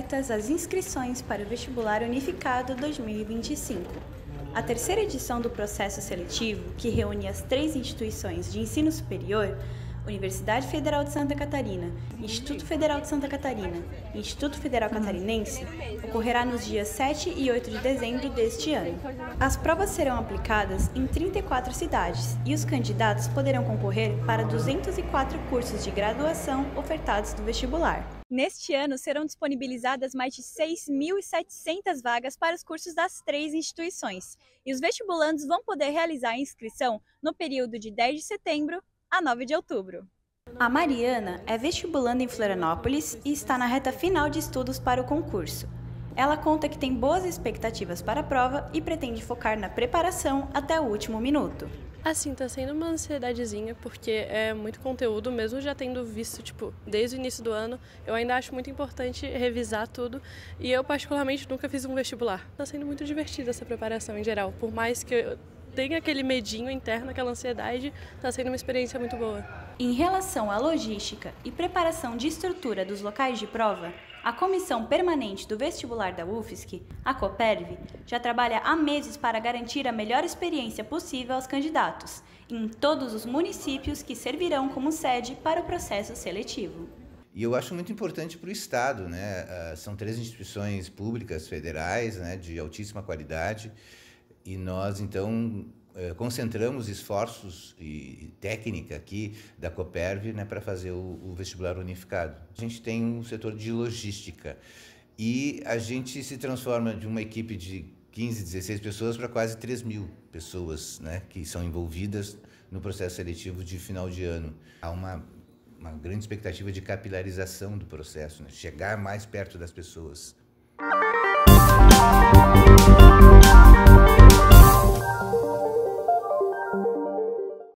abertas as inscrições para o Vestibular Unificado 2025. A terceira edição do processo seletivo, que reúne as três instituições de ensino superior, Universidade Federal de Santa Catarina, Instituto Federal de Santa Catarina e Instituto Federal Catarinense, ocorrerá nos dias 7 e 8 de dezembro deste ano. As provas serão aplicadas em 34 cidades e os candidatos poderão concorrer para 204 cursos de graduação ofertados no vestibular. Neste ano, serão disponibilizadas mais de 6.700 vagas para os cursos das três instituições, e os vestibulandos vão poder realizar a inscrição no período de 10 de setembro a 9 de outubro. A Mariana é vestibulanda em Florianópolis e está na reta final de estudos para o concurso. Ela conta que tem boas expectativas para a prova e pretende focar na preparação até o último minuto. Assim, tá sendo uma ansiedadezinha, porque é muito conteúdo, mesmo já tendo visto, desde o início do ano, eu ainda acho muito importante revisar tudo, e eu particularmente nunca fiz um vestibular. Tá sendo muito divertida essa preparação em geral, por mais que eu tem aquele medinho interno, aquela ansiedade, está sendo uma experiência muito boa. Em relação à logística e preparação de estrutura dos locais de prova, a Comissão Permanente do Vestibular da UFSC, a COPERV, já trabalha há meses para garantir a melhor experiência possível aos candidatos, em todos os municípios que servirão como sede para o processo seletivo. E eu acho muito importante para o Estado, né? São três instituições públicas federais, né, de altíssima qualidade, e nós, então, concentramos esforços e técnica aqui da COPERV, né, para fazer o vestibular unificado. A gente tem um setor de logística e a gente se transforma de uma equipe de 15, 16 pessoas para quase 3.000 pessoas, né, que são envolvidas no processo seletivo de final de ano. Há uma grande expectativa de capilarização do processo, né, chegar mais perto das pessoas.